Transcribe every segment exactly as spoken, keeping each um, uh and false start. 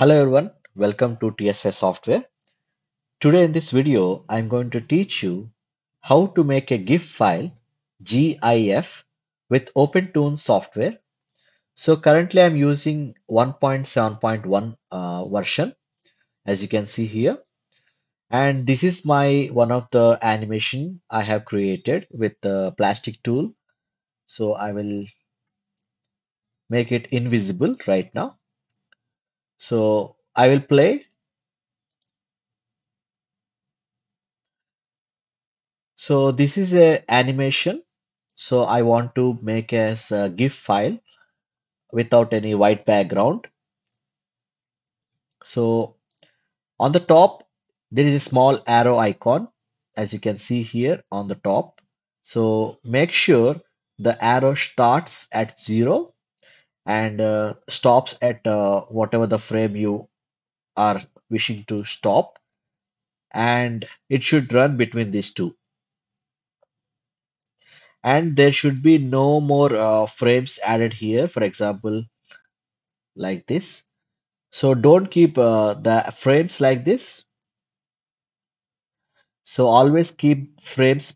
Hello everyone, welcome to T S F software. Today in this video, I'm going to teach you how to make a GIF file, GIF, with OpenToonz software. So currently I'm using one point seven point one uh, version, as you can see here. And this is my one of the animation I have created with the plastic tool. So I will make it invisible right now. So I will play. So this is a animation. So I want to make as a GIF file without any white background. So on the top, there is a small arrow icon, as you can see here on the top. So make sure the arrow starts at zero and uh, stops at uh, whatever the frame you are wishing to stop, and it should run between these two, and there should be no more uh, frames added here, for example like this. So don't keep uh, the frames like this, so always keep frames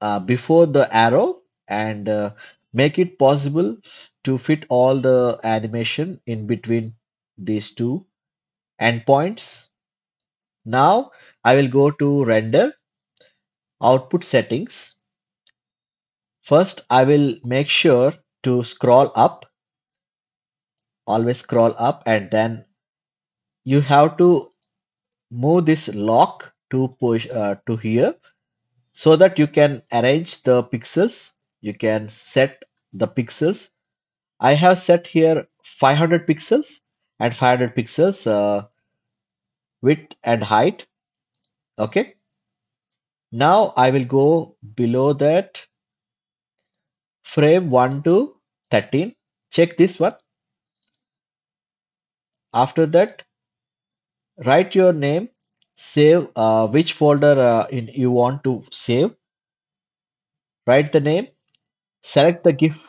uh, before the arrow, and uh, make it possible to fit all the animation in between these two endpoints. Now I will go to render output settings. First I will make sure to scroll up, always scroll up, and then you have to move this lock to push uh, to here so that you can arrange the pixels, you can set the pixels. I have set here five hundred pixels and five hundred pixels uh, width and height. Okay, now I will go below that, frame one to thirteen, check this one. After that, write your name, save uh, which folder uh, in you want to save, write the name, select the GIF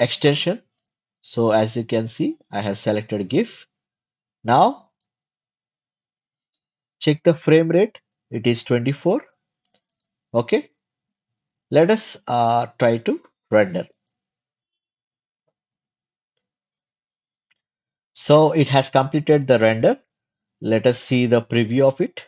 extension. So as you can see, I have selected GIF. Now check the frame rate, it is twenty-four. Okay, let us uh, try to render. So it has completed the render. Let us see the preview of it.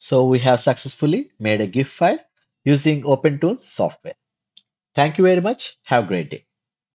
So we have successfully made a GIF file using OpenToonz software. Thank you very much. Have a great day.